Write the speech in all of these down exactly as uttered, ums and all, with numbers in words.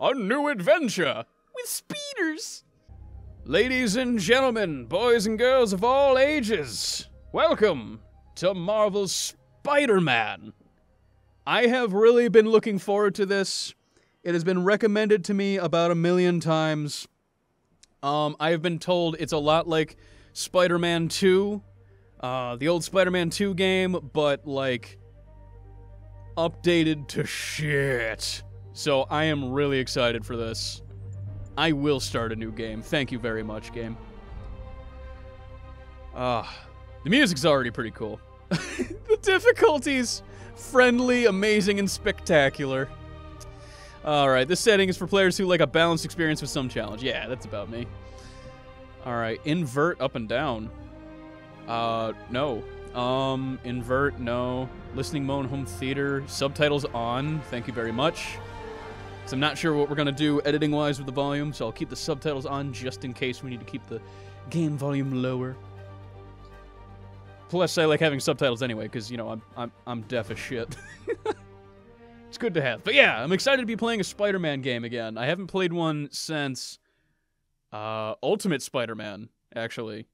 a new adventure with speeders. Ladies and gentlemen, boys and girls of all ages, welcome to Marvel's Spider-Man. I have really been looking forward to this. It has been recommended to me about a million times. Um, I have been told it's a lot like Spider-Man two, uh, the old Spider-Man two game, but like updated to shit. So I am really excited for this. I will start a new game. Thank you very much, game. Ah, uh, the music's already pretty cool. The difficulties, friendly, amazing, and spectacular. Alright, this setting is for players who like a balanced experience with some challenge. Yeah, that's about me. Alright, invert up and down. Uh, no. Um, invert, no. Listening mode, home theater. Subtitles on. Thank you very much. So I'm not sure what we're going to do editing-wise with the volume, so I'll keep the subtitles on just in case we need to keep the game volume lower. Plus, I like having subtitles anyway, because, you know, I'm, I'm, I'm deaf as shit. It's good to have. But yeah, I'm excited to be playing a Spider-Man game again. I haven't played one since uh, Ultimate Spider-Man, actually.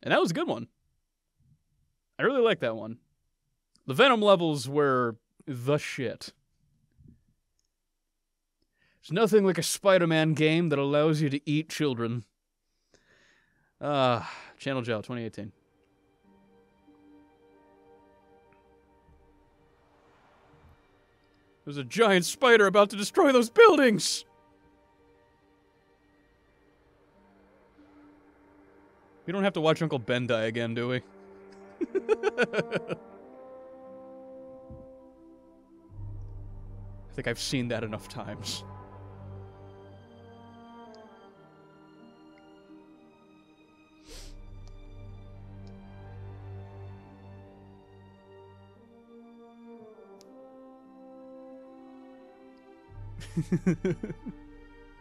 And that was a good one. I really like that one. The Venom levels were the shit. There's nothing like a Spider-Man game that allows you to eat children. Ah, uh, Channel Jow twenty eighteen. There's a giant spider about to destroy those buildings! We don't have to watch Uncle Ben die again, do we? I think I've seen that enough times.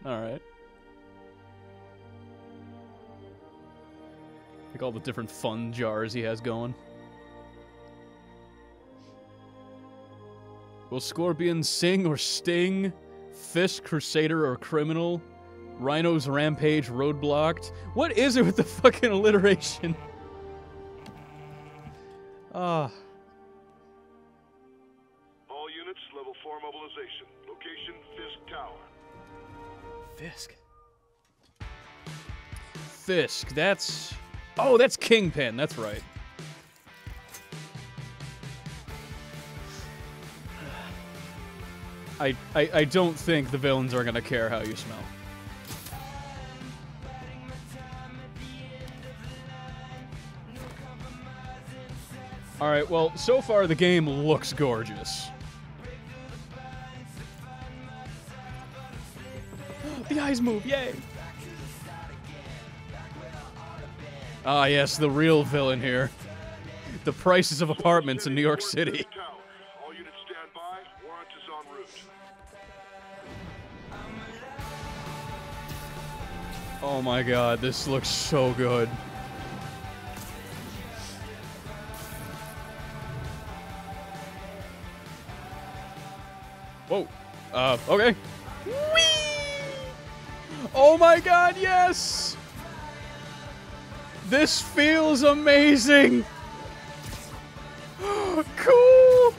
All right. Like all the different fun jars he has going. Will Scorpion sing or sting? Fisk, Crusader or Criminal? Rhino's Rampage, Roadblocked? What is it with the fucking alliteration? Ah. uh. All units, level four mobilization. Location, Fisk Tower. Fisk? Fisk, that's... Oh, that's Kingpin, that's right. I, I, I don't think the villains are gonna care how you smell. Alright, well, so far the game looks gorgeous. The eyes move, yay! Ah, yes, the real villain here. The prices of apartments in New York City. All units stand by. Warrant is en route. Oh my god, this looks so good. Whoa. Uh, okay. Whee! Oh my god, yes! This feels amazing! Cool!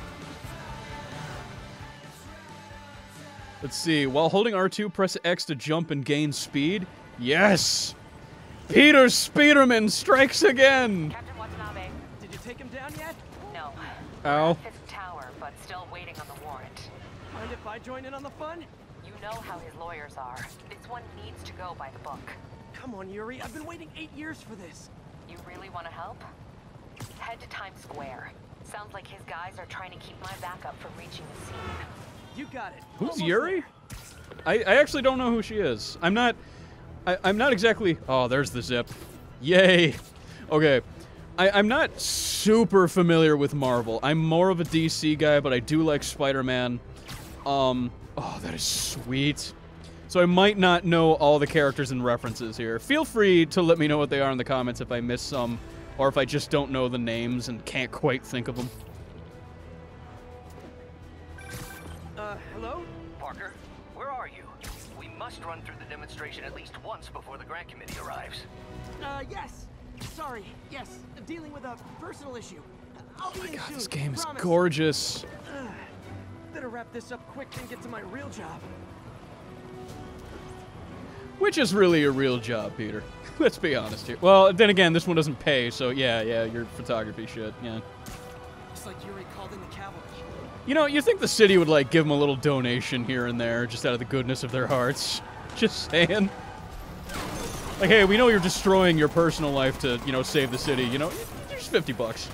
Let's see, while holding R two, press X to jump and gain speed. Yes! Peter Speederman strikes again! Captain Watanabe. Did you take him down yet? No. Ow. Fifth tower, but still waiting on the warrant. Mind if I join in on the fun? You know how his lawyers are. This one needs to go by the book. Come on, Yuri. I've been waiting eight years for this. You really want to help? Head to Times Square. Sounds like his guys are trying to keep my backup from reaching the scene. You got it. Who's Almost Yuri? I, I actually don't know who she is. I'm not... I, I'm not exactly... Oh, there's the zip. Yay. Okay. I, I'm not super familiar with Marvel. I'm more of a D C guy, but I do like Spider-Man. Um... Oh, that is sweet. So I might not know all the characters and references here. Feel free to let me know what they are in the comments if I miss some, or if I just don't know the names and can't quite think of them. Uh, hello? Parker, where are you? you. We must run through the demonstration at least once before the grant committee arrives. Uh, yes. Sorry. Yes. Dealing with a personal issue. I'll be in soon. Oh my god, this game is gorgeous. Uh, better wrap this up quick and get to my real job. Which is really a real job, Peter. Let's be honest here. Well, then again, this one doesn't pay, so yeah, yeah, your photography shit, yeah. It's like Yuri called in the cavalry. You know, you think the city would, like, give them a little donation here and there, just out of the goodness of their hearts. Just saying. Like, hey, we know you're destroying your personal life to, you know, save the city, you know? Here's fifty bucks.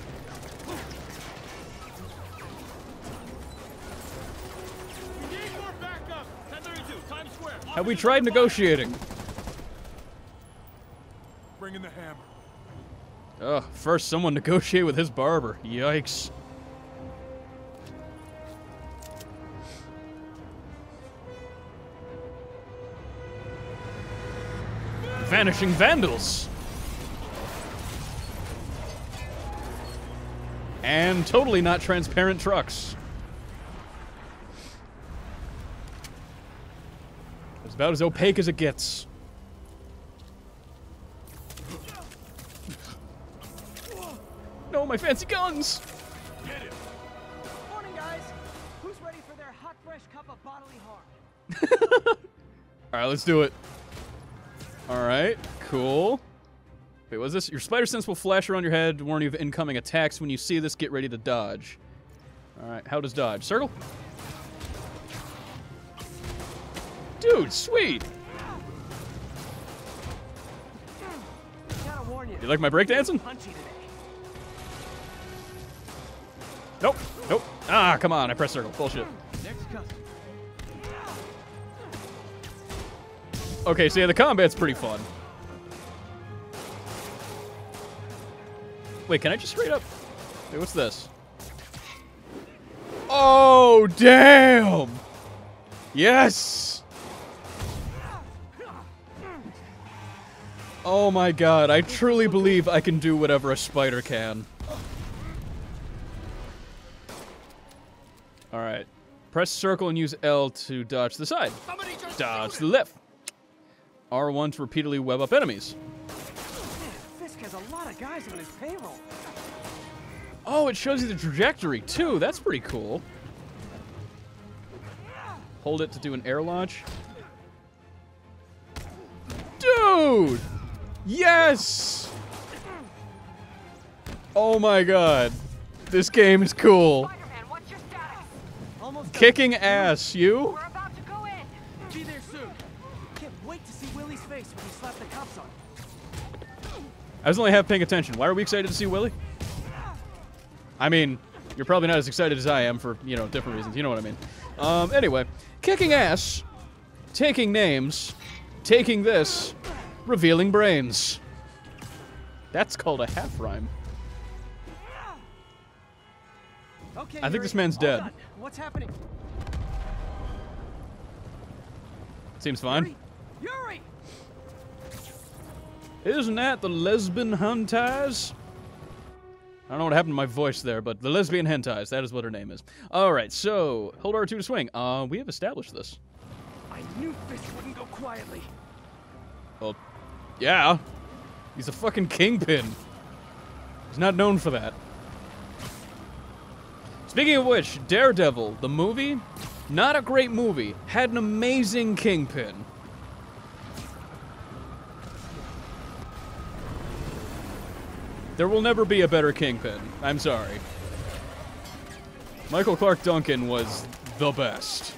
Have we tried negotiating? Bring in the hammer. Ugh, first someone negotiate with his barber. Yikes. Vanishing vandals. And totally not transparent trucks. It's about as opaque as it gets. No, my fancy guns! Get it. Morning, guys. Who's ready for their hot, fresh cup of bodily harm? All right, let's do it. All right, cool. Wait, what's this? Your spider sense will flash around your head to warn you of incoming attacks. When you see this, get ready to dodge. All right, how does dodge? Circle? Dude, sweet! Gotta warn you. You like my breakdancing? Nope, nope. Ah, come on, I pressed circle. Bullshit. Okay, so yeah, the combat's pretty fun. Wait, can I just straight up? Wait, what's this? Oh, damn! Yes! Oh my god, I truly believe I can do whatever a spider can. Alright. Press circle and use L to dodge the side. Dodge the left. R one to repeatedly web up enemies. Fisk has a lot of guys on his payroll. Oh, it shows you the trajectory too. That's pretty cool. Hold it to do an air launch. Dude! Yes! Oh my god. This game is cool. Kicking ass, you? We're about to go in. Be there soon. Can't wait to see Willie's face when you slap the cops on. I was only half paying attention. Why are we excited to see Willie? I mean, you're probably not as excited as I am for, you know, different reasons. You know what I mean. Um, anyway. Kicking ass. Taking names. Taking this. Revealing brains. That's called a half rhyme. Okay, I think this man's dead. What's happening? Seems fine. Yuri! Yuri! Isn't that the lesbian hentais? I don't know what happened to my voice there, but the lesbian hentais, that is what her name is. Alright, so hold R two to swing. Uh, we have established this. I knew Fisk wouldn't go quietly. Well, yeah. He's a fucking kingpin. He's not known for that. Speaking of which, Daredevil, the movie, not a great movie, had an amazing kingpin. There will never be a better kingpin. I'm sorry. Michael Clark Duncan was the best.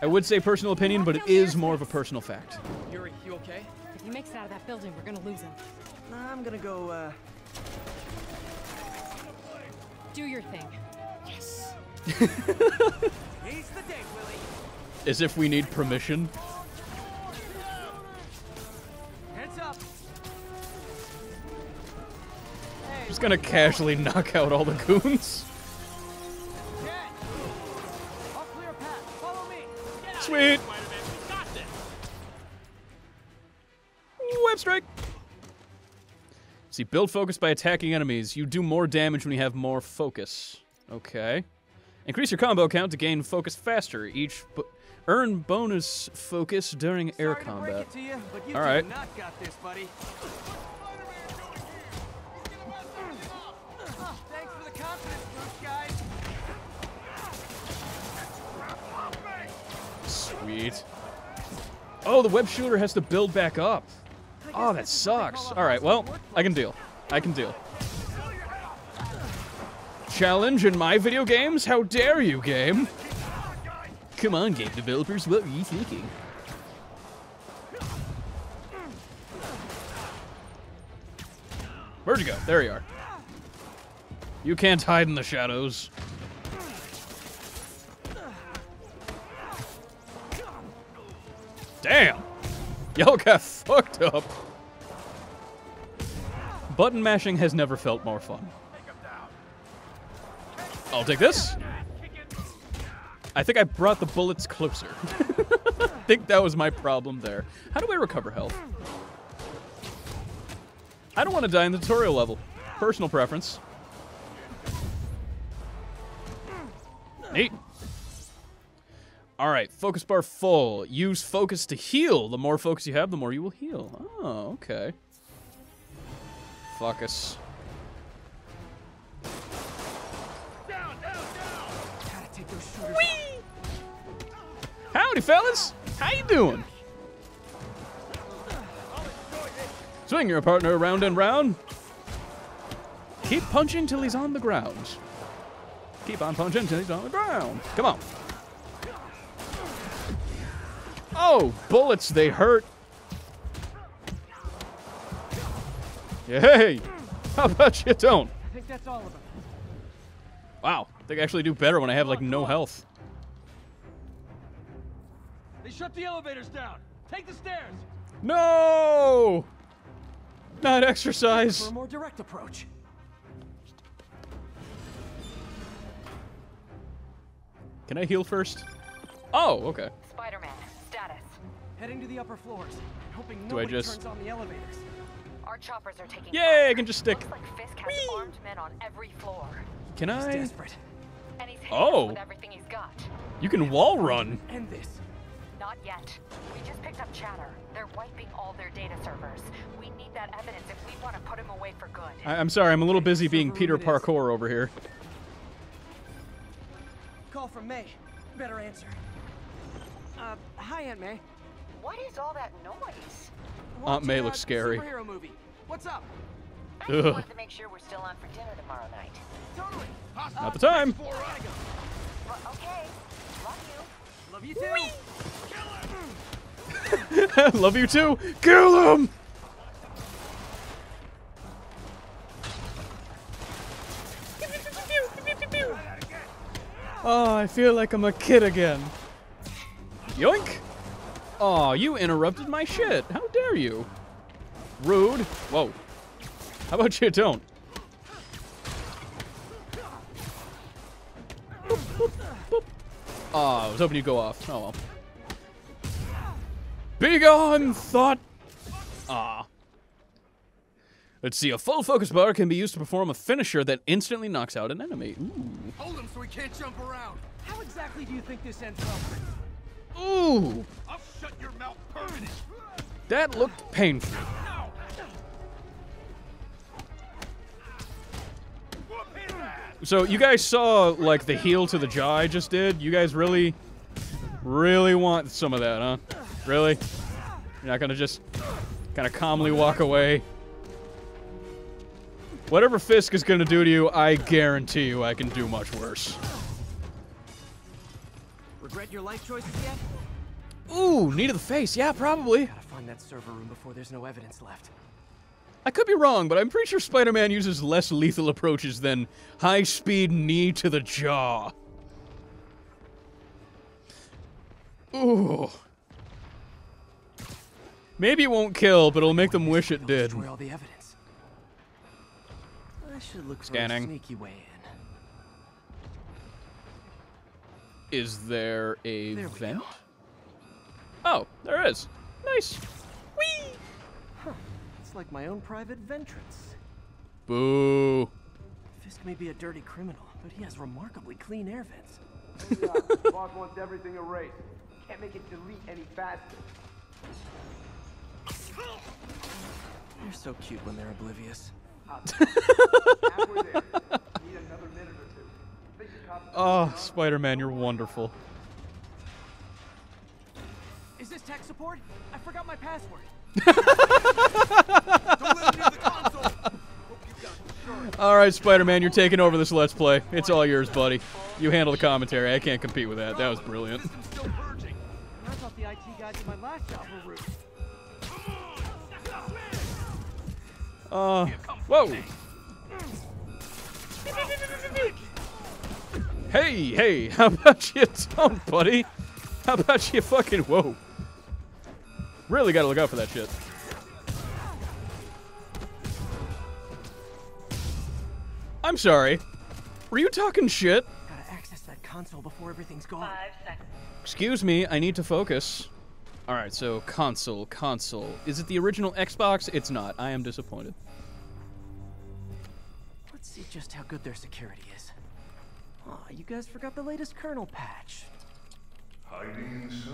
I would say personal opinion, but it is more of a personal fact. Yuri, you okay? If he makes it out of that building, we're gonna lose him. Nah, I'm gonna go, uh... do your thing. Yes! Today's the day, Willie. As if we need permission. Heads up! I'm just gonna casually knock out all the goons. Sweet. Web strike. See, build focus by attacking enemies. You do more damage when you have more focus. Okay. Increase your combo count to gain focus faster. Each bo earn bonus focus during air Sorry combat. To break it to you, but you All right. Not got this, buddy. Thanks for the confidence, guys. Sweet. Oh, the web shooter has to build back up. Oh, that sucks. All right, well, I can deal. I can deal. Challenge in my video games? How dare you, game? Come on, game developers, what were you thinking? Where'd you go? There you are. You can't hide in the shadows. Damn! Y'all got fucked up. Button mashing has never felt more fun. I'll take this. I think I brought the bullets closer. I think that was my problem there. How do I recover health? I don't want to die in the tutorial level. Personal preference. Neat. Alright, focus bar full. Use focus to heal. The more focus you have, the more you will heal. Oh, okay. Focus. Down, down, down. Whee! Howdy, fellas! How you doing? Swing your partner round and round. Keep punching till he's on the ground. Keep on punching till he's on the ground. Come on. Oh, bullets, they hurt. Yay! How about you don't? I think that's all of it. Wow, they actually do better when I have, like, no health. They shut the elevators down. Take the stairs. No! Not exercise. For a more direct approach. Can I heal first? Oh, okay. Spider-Man. Heading to the upper floors, hoping nobody Do I just... turns on the elevators. Our choppers are taking Yay, I can just stick. Looks like Fisk has armed men on every floor. Can I? He's desperate. And he's oh. With everything he's got. You can wall run. End this. Not yet. We just picked up chatter. They're wiping all their data servers. We need that evidence if we want to put him away for good. I I'm sorry, I'm a little busy being Peter Parkour over here. Call from May. Better answer. Uh, hi, Aunt May. What is all that noise? Aunt May looks scary. Superhero movie. What's up? I just wanted to make sure we're still on for dinner tomorrow night. Totally. Not the time. Okay. Love you. Love you too. Kill him. Love you too. Kill him. Oh, I feel like I'm a kid again. Yoink. Aw, you interrupted my shit. How dare you? Rude. Whoa. How about you don't? Boop, boop, boop. Aw, I was hoping you'd go off. Oh well. Be gone, thought. Aw. Let's see. A full focus bar can be used to perform a finisher that instantly knocks out an enemy. Ooh. Hold him so he can't jump around. How exactly do you think this ends up? Ooh! I'll shut your mouth permanently. That looked painful. So you guys saw like the heel to the jaw I just did. You guys really, really want some of that, huh? Really? You're not gonna just kind of calmly walk away. Whatever Fisk is gonna do to you, I guarantee you I can do much worse. Regret your life choices yet? Ooh, knee to the face. Yeah, probably. Gotta find that server room before there's no evidence left. I could be wrong, but I'm pretty sure Spider-Man uses less lethal approaches than high-speed knee to the jaw. Ooh. Maybe it won't kill, but it'll make them wish it did. All the evidence. I should look for a sneaky way in. Is there a there vent? Oh, there is. Nice. Whee! Huh. It's like my own private ventrance. Boo. Fisk may be a dirty criminal, But he has remarkably clean air vents. The boss wants everything erased. Can't make it delete any faster. They're so cute when they're oblivious. Oh, Spider-Man, you're wonderful. Is this tech support? I forgot my password. Don't let me use the console. All right, Spider-Man, you're taking over this Let's Play. It's all yours, buddy. You handle the commentary. I can't compete with that. That was brilliant. I thought the I T guys in my last job were rude. Uh, whoa. Hey, hey, how about you don't, buddy? How about you fucking, whoa. Really gotta look out for that shit. I'm sorry. Were you talking shit? Gotta access that console before everything's gone. Five seconds. Excuse me, I need to focus. Alright, so console, console. Is it the original Xbox? It's not. I am disappointed. Let's see just how good their security is. Aw, oh, you guys forgot the latest kernel patch. Hiding so.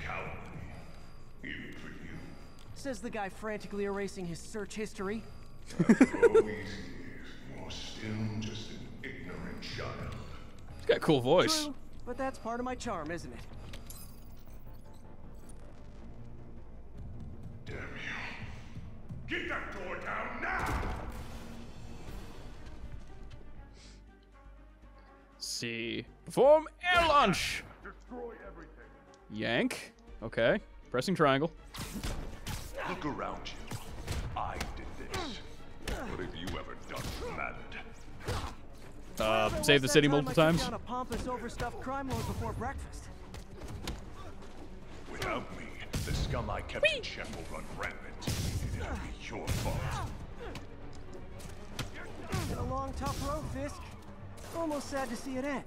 Cowardly. Even for you. Says the guy frantically erasing his search history. I've always years, you're still just an ignorant child. He's got a cool voice. True, but that's part of my charm, isn't it? Damn you. Get that door down now! See. Perform air launch! Destroy everything. Yank. Okay. Pressing triangle. Look around you. I did this. What have you ever done mattered? Uh, save the city multiple times? A pompous, overstuffed crime lord before breakfast. Without me, the scum I kept Whee! in check will run rampant. It'll be your fault. It's been a long, tough road, Fisk. Almost sad to see it end.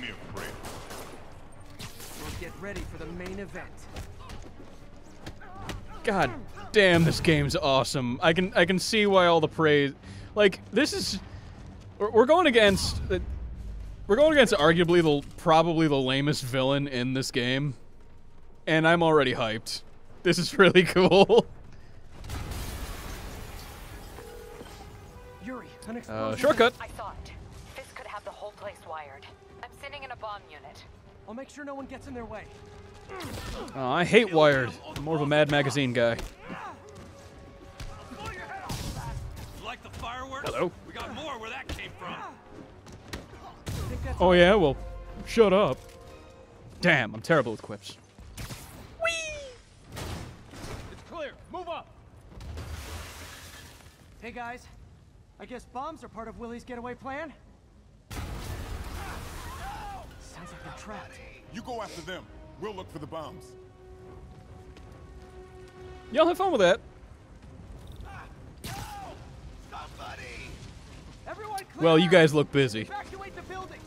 Mere prey. We'll get ready for the main event. God damn, this game's awesome. I can I can see why all the praise. Like this is, we're going against, we're going against arguably the probably the lamest villain in this game, and I'm already hyped. This is really cool. Yuri, uh, shortcut. I thought this could have the whole place wired. I'm sitting in a bomb unit. I'll make sure no one gets in their way. Oh, I hate Wired. I'm more of a Mad Magazine guy. Like the fireworks? Hello. We got more where that came from. Oh yeah, well, shut up. Damn, I'm terrible with quips. Whee! It's clear. Move up. Hey guys, I guess bombs are part of Willie's getaway plan. Sounds like they're trapped. You go after them. We'll look for the bombs. Y'all have fun with that. Ah, no! Somebody! Everyone clear! Well, you guys look busy. Evacuate the building.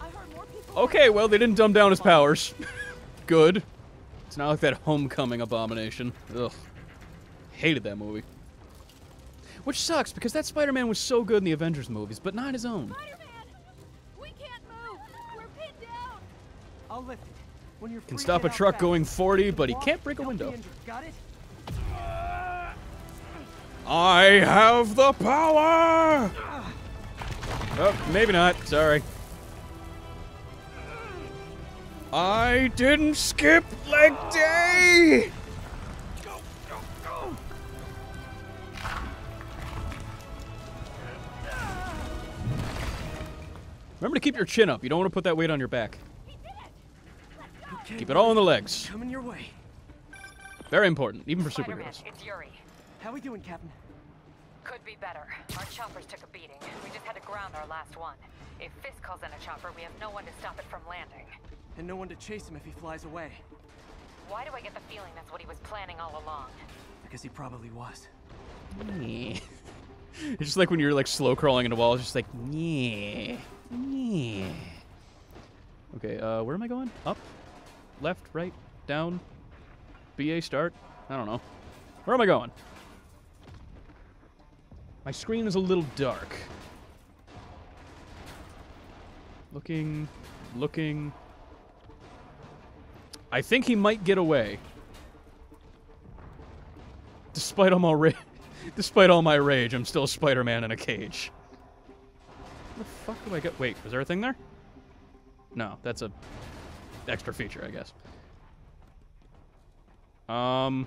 I heard more people. Okay, well, they didn't dumb down his powers. Good. It's not like that Homecoming abomination. Ugh. Hated that movie. Which sucks, because that Spider-Man was so good in the Avengers movies, but not his own. Spider-Man! We can't move! We're pinned down! I'll lift it. When you're can stop a truck back. Going forty, but he can't break a window. Got it? I have the power! Oh, maybe not. Sorry. I didn't skip leg day! Remember to keep your chin up. You don't want to put that weight on your back. He did it. Okay, keep it all in the legs. Coming your way. Very important, even for superheroes. It's Yuri. How we doing, Captain? Could be better. Our choppers took a beating. We just had to ground our last one. If Fisk calls in a chopper, we have no one to stop it from landing. And no one to chase him if he flies away. Why do I get the feeling that's what he was planning all along? Because he probably was. It's just like when you're like slow crawling into walls, just like, yeah. Yeah. Okay, uh, where am I going? Up, left, right, down, B A start, I don't know. Where am I going? My screen is a little dark. Looking, looking. I think he might get away. Despite all my rage, despite all my rage, I'm still Spider-Man in a cage. Where the fuck do I get? Wait, was there a thing there? No, that's a extra feature, I guess. Um,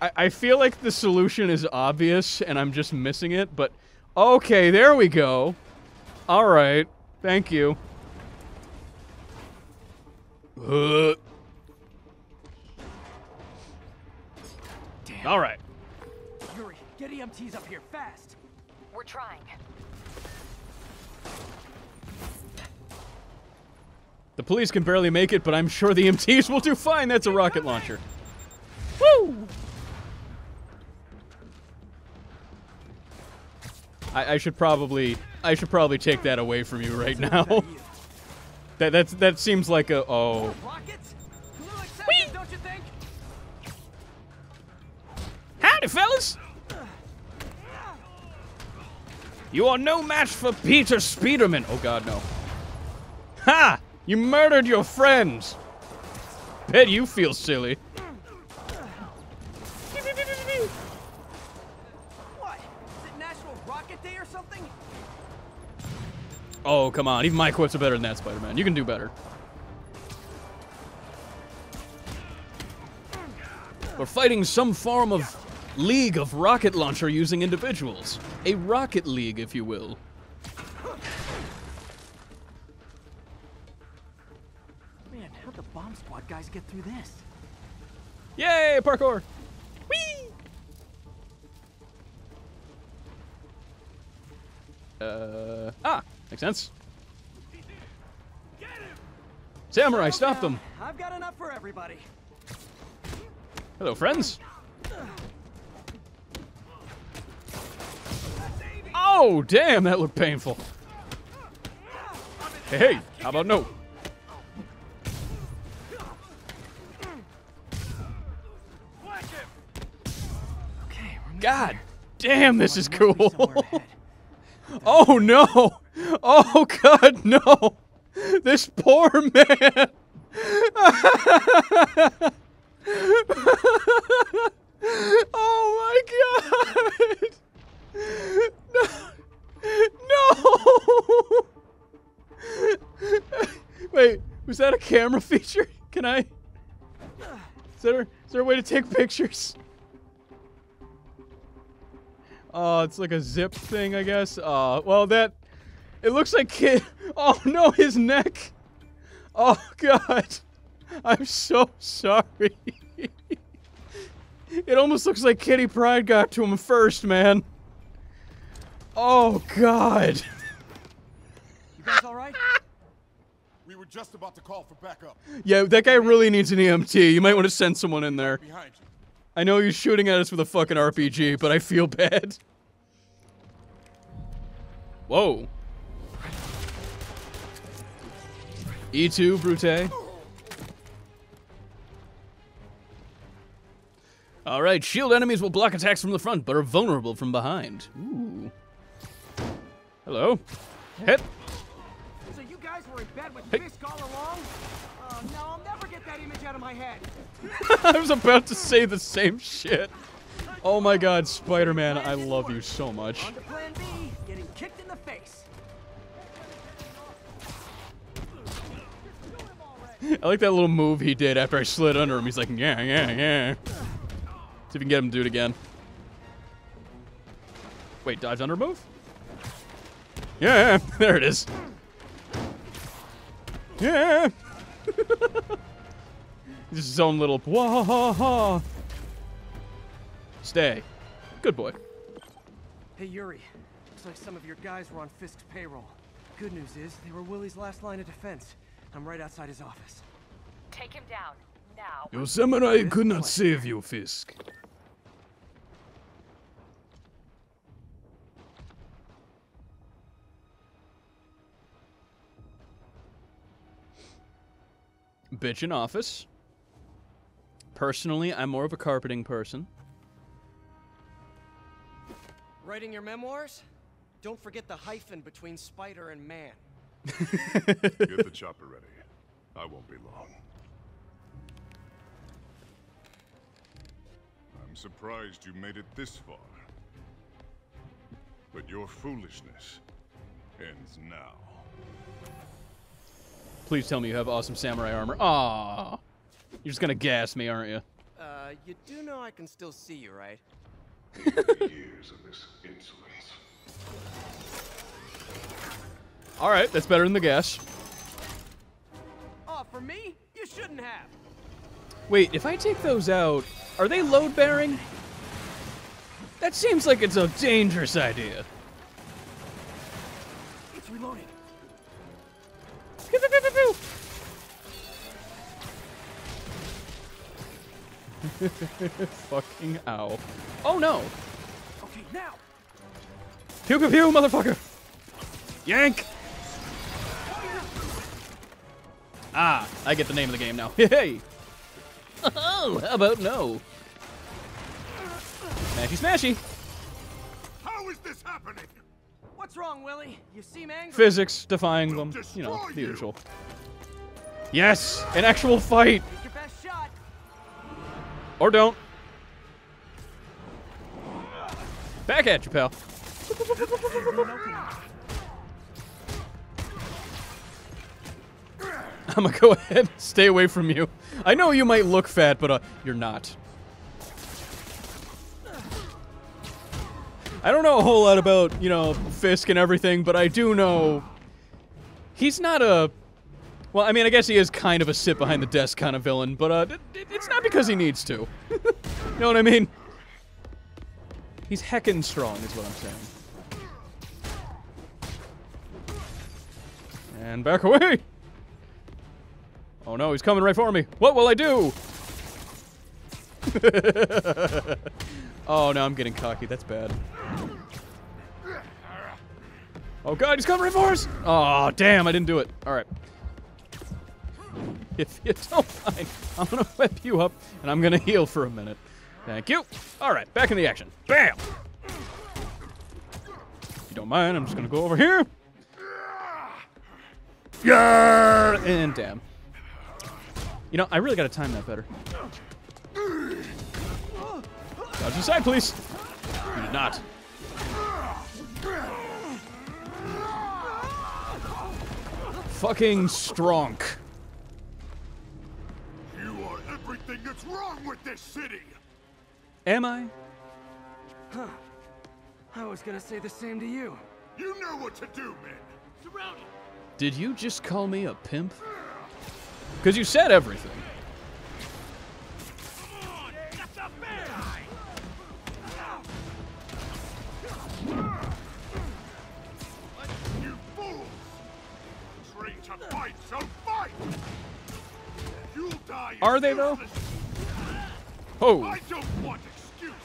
I I feel like the solution is obvious, and I'm just missing it. But okay, there we go. All right, thank you. Uh. All right. Yuri, get E M Ts up here fast. We're trying. The police can barely make it, but I'm sure the E M Ts will do fine. That's a rocket launcher. Woo! I, I should probably, I should probably take that away from you right now. that that's that seems like a oh. Howdy, fellas! You are no match for Peter Spiderman. Oh God, no! Ha! You murdered your friends. Bet you feel silly. What? Is it National Rocket Day or something? Oh come on! Even my quotes are better than that, Spider-Man. You can do better. We're fighting some form of league of rocket launcher using individuals. A rocket league, if you will. Man, how'd the bomb squad guys get through this? Yay, parkour! Whee! Uh, ah, makes sense. Get him! Samurai, stop them! I've got enough for everybody. Hello, friends. Oh, damn, that looked painful. Hey, hey, how about no? God damn, this is cool. Oh, no. Oh, God, no. This poor man. Oh, my God. No! No! Wait, was that a camera feature? Can I? Is there, is there a way to take pictures? Oh, it's like a zip thing, I guess. Uh, well, that. It looks like kid. Oh no, his neck! Oh God! I'm so sorry. It almost looks like Kitty Pryde got to him first, man. Oh God! You guys all right? We were just about to call for backup. Yeah, that guy really needs an E M T. You might want to send someone in there. Behind you. I know you're shooting at us with a fucking R P G, but I feel bad. Whoa. E two, Brute. All right, shield enemies will block attacks from the front, but are vulnerable from behind. Ooh. Hello. Hit. So you guys were in bed with Fisk all along? Uh, now I'll never get that image out of my head. I was about to say the same shit. Oh my God, Spider-Man, I love you so much. On to plan B, getting kicked in the face. I like that little move he did after I slid under him. He's like, yeah, yeah, yeah. See if we can get him to do it again. Wait, dodge under move? Yeah, there it is. Yeah. Just his own little wah ha ha. Stay. Good boy. Hey Yuri, looks like some of your guys were on Fisk's payroll. Good news is they were Willie's last line of defense. I'm right outside his office. Take him down now. Your samurai could not save you, Fisk. bitch in office. Personally, I'm more of a carpeting person. Writing your memoirs? Don't forget the hyphen between spider and man. Get the chopper ready. I won't be long. I'm surprised you made it this far. But your foolishness ends now. Please tell me you have awesome samurai armor. Aww. You're just gonna gas me, aren't you? Uh, you do know I can still see you, right? Years of this insolence. All right, that's better than the gas. Oh, for me? You shouldn't have. Wait, if I take those out, are they load-bearing? That seems like it's a dangerous idea. It's reloaded. Fucking ow. Oh no! Okay, now! Pew pew pew, motherfucker! Yank! Ah, I get the name of the game now. Hey! Oh, how about no? Smashy, smashy! How is this happening? What's wrong, Willie? You seem angry. Physics defying them. You know, the usual. Yes! An actual fight! Take your best shot. Or don't. Back at you, pal. I'm gonna go ahead and stay away from you. I know you might look fat, but uh, you're not. I don't know a whole lot about, you know, Fisk and everything, but I do know he's not a... Well, I mean, I guess he is kind of a sit-behind-the-desk kind of villain, but uh, it, it's not because he needs to. You know what I mean? He's heckin' strong, is what I'm saying. And back away! Oh no, he's coming right for me. What will I do? Oh no, I'm getting cocky. That's bad. Oh god, he's coming right for us! Oh damn, I didn't do it. All right. If you don't mind, I'm gonna whip you up, and I'm gonna heal for a minute. Thank you. All right, back in the action. Bam! If you don't mind, I'm just gonna go over here. Yeah! And damn. You know, I really gotta time that better. Dodge aside, please. You did not. Fucking Stronk. You are everything that's wrong with this city. Am I? Huh. I was gonna say the same to you. You know what to do, man. Surround him. Did you just call me a pimp? Because you said everything. You fools! Train to fight, so fight! You'll die. Are they though? Oh! I don't want excuses.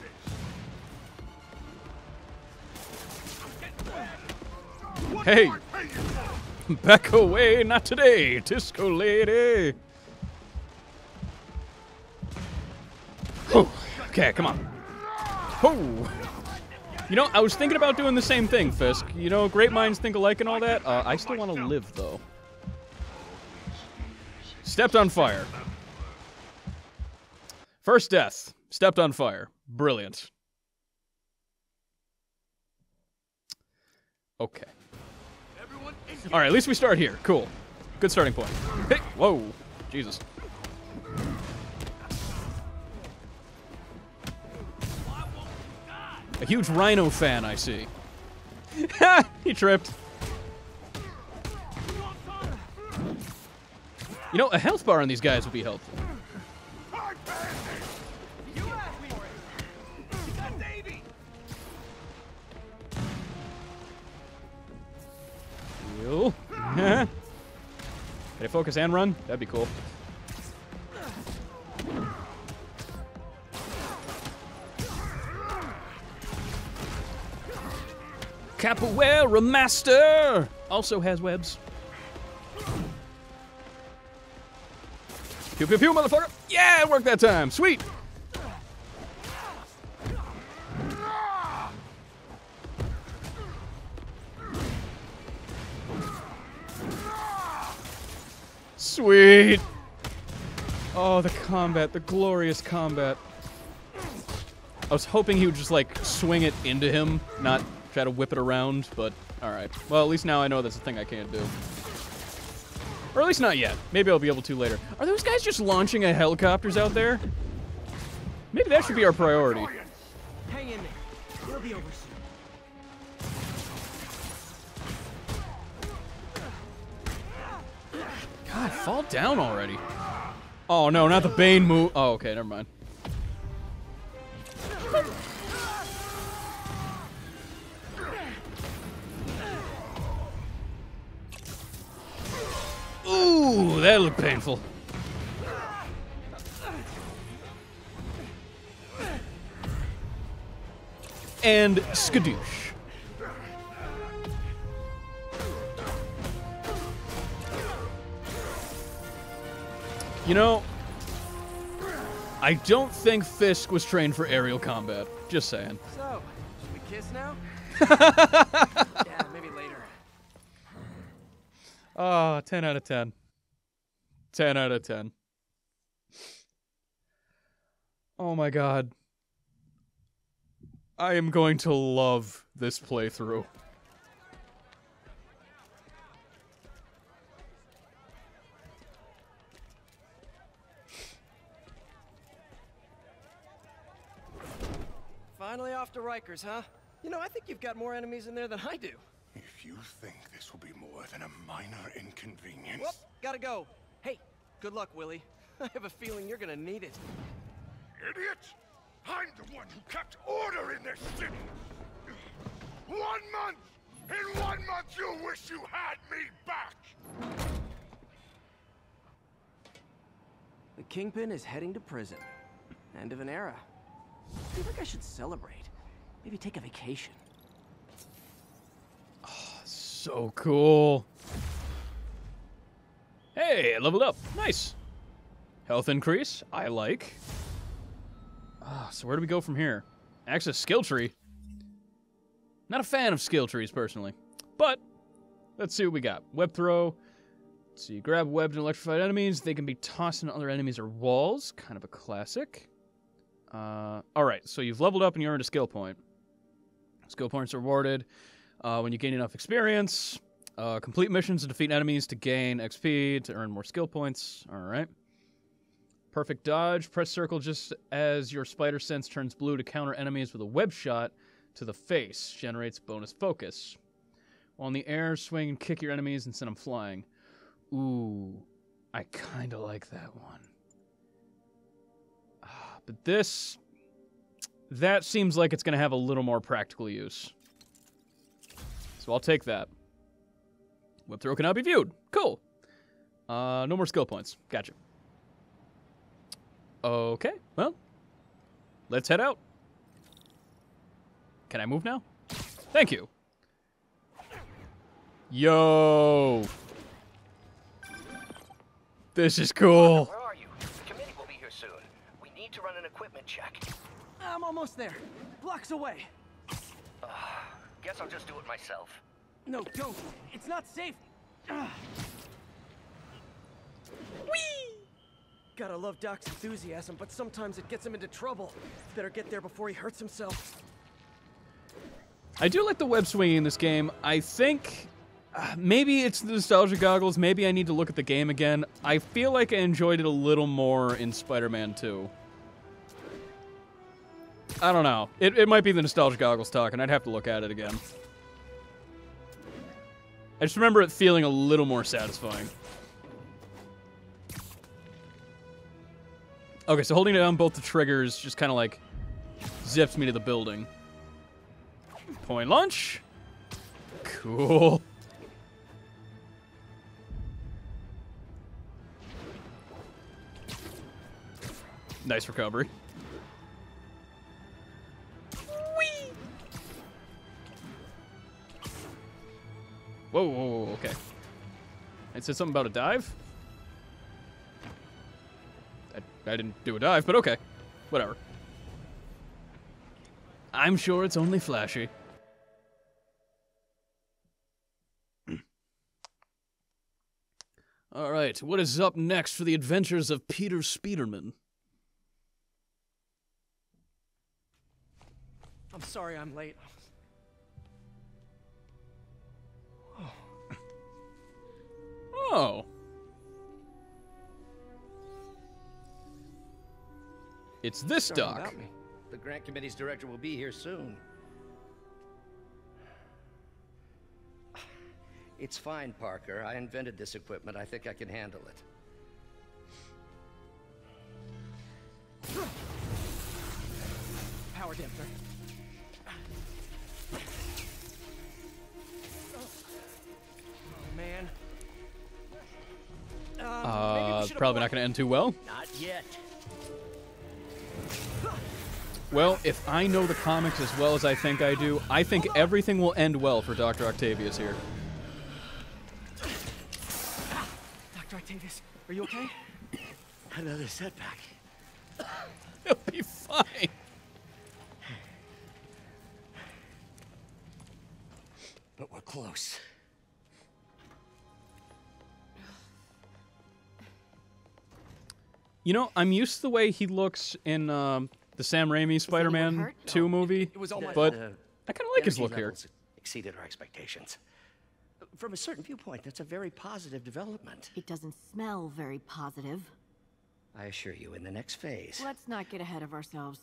Hey! Back away, not today, disco lady. Oh, okay, come on. Oh, you know, I was thinking about doing the same thing, Fisk. You know, great minds think alike and all that. Uh, I still want to live, though. Stepped on fire. First death. Stepped on fire. Brilliant. Okay. All right, at least we start here. Cool. Good starting point. Hey, whoa. Jesus. A huge rhino fan, I see. Ha! He tripped. You know, a health bar on these guys would be helpful. Can I focus and run? That'd be cool. Capoeira Master also has webs. Pew, pew, pew, motherfucker. Yeah, it worked that time. Sweet. Sweet. Oh, the combat. The glorious combat. I was hoping he would just, like, swing it into him, not try to whip it around, but all right. Well, at least now I know that's a thing I can't do. Or at least not yet. Maybe I'll be able to later. Are those guys just launching at helicopters out there? Maybe that should be our priority. Hang in there. We'll be over soon. God, fall down already. Oh no, not the Bane move. Oh, okay, never mind. Ooh, that looked painful. And skadoosh. You know, I don't think Fisk was trained for aerial combat. Just saying. So, should we kiss now? Yeah, maybe later. Oh, ten out of ten. ten out of ten. Oh my god. I am going to love this playthrough. Finally off to Rikers, huh? You know, I think you've got more enemies in there than I do. If you think this will be more than a minor inconvenience... Whoop, gotta go. Hey, good luck, Willie. I have a feeling you're gonna need it. Idiot! I'm the one who kept order in this city! One month! In one month, you wish you had me back! The Kingpin is heading to prison. End of an era. I feel like I should celebrate. Maybe take a vacation. Oh, so cool. Hey, I leveled up. Nice. Health increase. I like. Oh, so where do we go from here? Access skill tree. Not a fan of skill trees, personally. But let's see what we got. Web throw. Let's see. Grab webbed and electrified enemies. They can be tossed into other enemies or walls. Kind of a classic. Uh, alright, so you've leveled up and you earned a skill point. Skill points are rewarded uh, when you gain enough experience. Uh, complete missions to defeat enemies to gain X P, to earn more skill points. Alright. Perfect dodge. Press circle just as your spider sense turns blue to counter enemies with a web shot to the face. Generates bonus focus. While in the air, swing and kick your enemies and send them flying. Ooh, I kind of like that one. But this, that seems like it's going to have a little more practical use. So I'll take that. Web throw cannot be viewed. Cool. Uh, no more skill points. Gotcha. Okay, well, let's head out. Can I move now? Thank you. Yo. This is cool. To run an equipment check. I'm almost there. Blocks away. Uh, guess I'll just do it myself. No, don't. It's not safe. Uh. Whee! Gotta love Doc's enthusiasm, but sometimes it gets him into trouble. Better get there before he hurts himself. I do like the web swinging in this game. I think uh, maybe it's the nostalgia goggles. Maybe I need to look at the game again. I feel like I enjoyed it a little more in Spider-Man two. I don't know. It, it might be the nostalgia goggles talking. I'd have to look at it again. I just remember it feeling a little more satisfying. Okay, so holding down both the triggers just kind of like zips me to the building. Point launch. Cool. Nice recovery. Whoa, whoa, whoa, okay. It said something about a dive? I didn't do a dive, but okay. Whatever. I'm sure it's only flashy. All right, what is up next for the adventures of Peter Spiderman? I'm sorry I'm late. Oh. Oh. It's this sorry doc. About me. The grant committee's director will be here soon. It's fine, Parker. I invented this equipment. I think I can handle it. Power damper. Oh, man. Um, uh, maybe probably not going to end too well. Not yet. Well, if I know the comics as well as I think I do, I think everything will end well for Doctor Octavius here. Octavius, are you okay? Another setback. He'll be fine. But we're close. You know, I'm used to the way he looks in um, the Sam Raimi Spider-Man two no, movie, it, it was all the, but the, I kind of like his look here. Exceeded our expectations. From a certain viewpoint, that's a very positive development. It doesn't smell very positive. I assure you, in the next phase... Let's not get ahead of ourselves.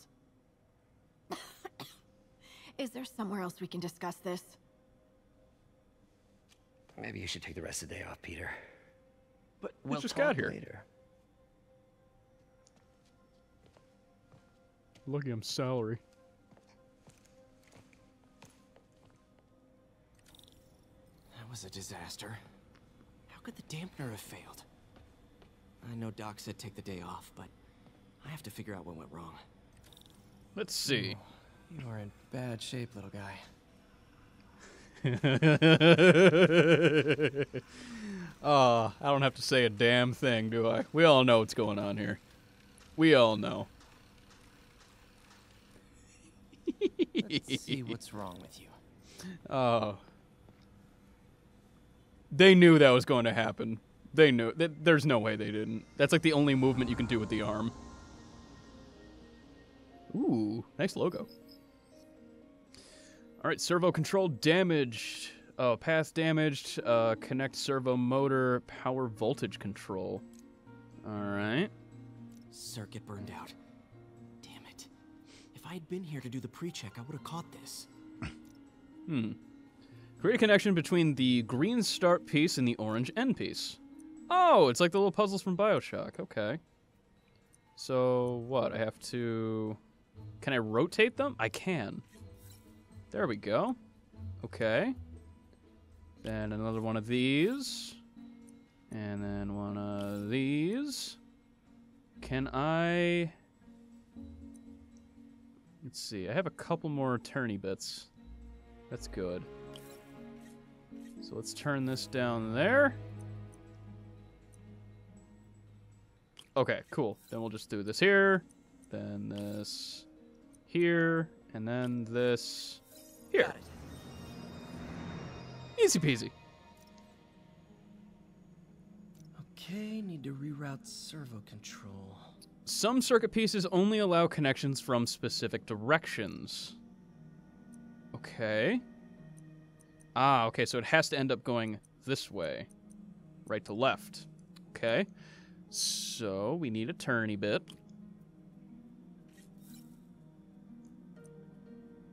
Is there somewhere else we can discuss this? Maybe you should take the rest of the day off, Peter. But we'll just got here. Later. Look at him, salary. Was a disaster. How could the dampener have failed? I know Doc said take the day off, but I have to figure out what went wrong. Let's see. Oh, you are in bad shape, little guy. Oh, I don't have to say a damn thing, do I? We all know what's going on here. We all know. Let's see what's wrong with you. Oh. They knew that was going to happen. They knew. There's no way they didn't. That's like the only movement you can do with the arm. Ooh, nice logo. All right, servo control damaged. Oh, path damaged. Uh, connect servo motor. Power voltage control. All right. Circuit burned out. Damn it. If I had been here to do the pre-check, I would have caught this. Hmm. Create a connection between the green start piece and the orange end piece. Oh, it's like the little puzzles from BioShock. Okay. So, what? I have to... Can I rotate them? I can. There we go. Okay. Then another one of these. And then one of these. Can I... Let's see. I have a couple more turny bits. That's good. So let's turn this down there. Okay, cool. Then we'll just do this here, then this here, and then this here. Easy peasy. Okay, need to reroute servo control. Some circuit pieces only allow connections from specific directions. Okay. Ah, okay, so it has to end up going this way. Right to left. Okay. So, we need a turny bit.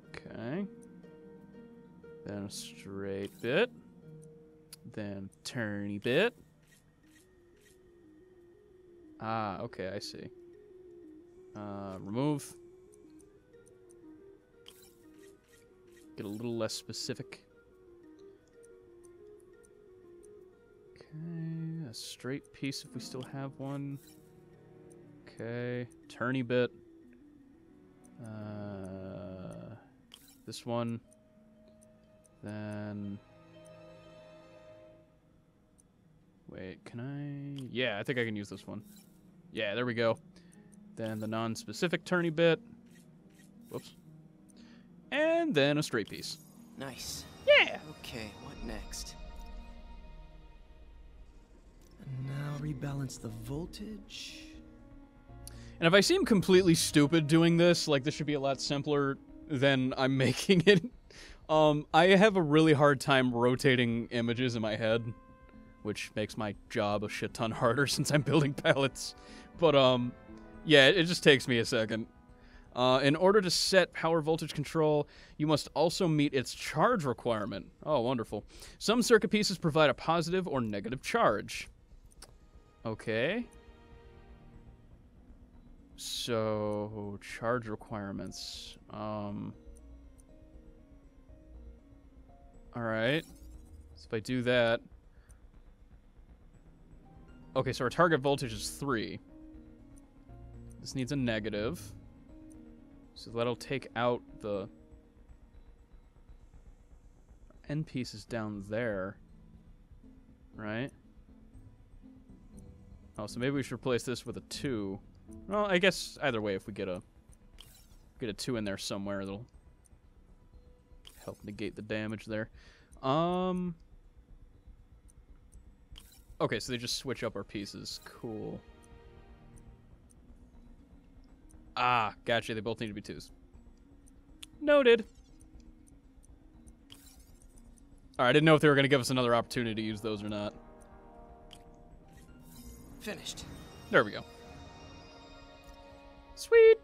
Okay. Then a straight bit. Then turny bit. Ah, okay, I see. Uh, remove. Get a little less specific. A straight piece if we still have one. Okay, turny bit. Uh, this one. Then... Wait, can I... Yeah, I think I can use this one. Yeah, there we go. Then the non-specific turny bit. Whoops. And then a straight piece. Nice. Yeah. Okay, what next? Now rebalance the voltage. And if I seem completely stupid doing this, like this should be a lot simpler than I'm making it. Um, I have a really hard time rotating images in my head, which makes my job a shit ton harder since I'm building pallets. But, um, yeah, it just takes me a second. Uh, in order to set power voltage control, you must also meet its charge requirement. Oh, wonderful. Some circuit pieces provide a positive or negative charge. Okay. So, charge requirements. Um... Alright, so if I do that... Okay, so our target voltage is three. This needs a negative. So that'll take out the... End piece is down there. Right? Oh, so maybe we should replace this with a two. Well, I guess either way, if we get a... Get a two in there somewhere, it'll... help negate the damage there. Um. Okay, so they just switch up our pieces. Cool. Ah, gotcha. They both need to be twos. Noted. All right, I didn't know if they were going to give us another opportunity to use those or not. Finished. There we go. Sweet.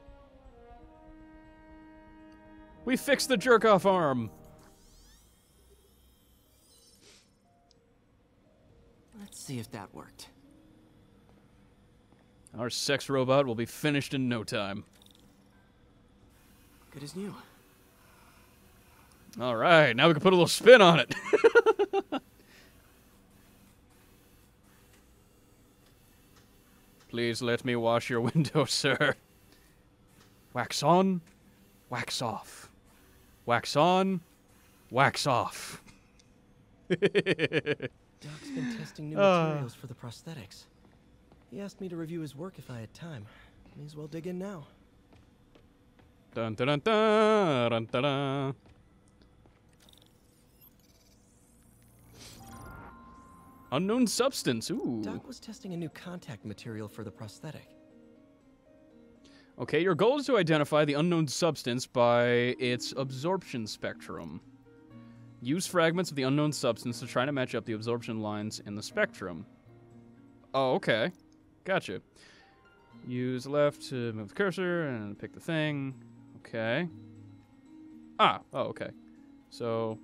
We fixed the jerk-off arm. Let's see if that worked. Our sex robot will be finished in no time. Good as new. All right, now we can put a little spin on it. Please let me wash your window, sir. Wax on, wax off. Wax on, wax off. Doc's been testing new materials uh, for the prosthetics. He asked me to review his work if I had time. May as well dig in now. Dun dun dun dun dun dun. Dun. Unknown substance. Ooh. Doc was testing a new contact material for the prosthetic. Okay, your goal is to identify the unknown substance by its absorption spectrum. Use fragments of the unknown substance to try to match up the absorption lines in the spectrum. Oh, okay. Gotcha. Use left to move the cursor and pick the thing. Okay. Ah, oh, okay. So,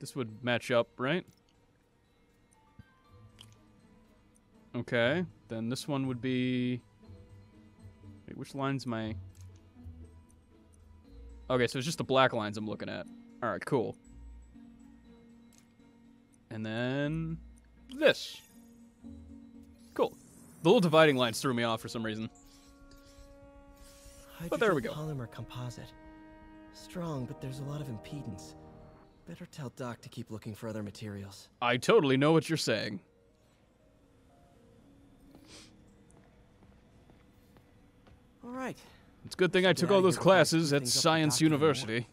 this would match up, right? Okay, then this one would be... Wait, which line's my... Okay, so it's just the black lines I'm looking at. Alright, cool. And then... This. Cool. The little dividing lines threw me off for some reason. Hydrogen but there we go. Polymer composite. Strong, but there's a lot of impedance. Better tell Doc to keep looking for other materials. I totally know what you're saying. All right. It's a good thing I took all those classes at Science University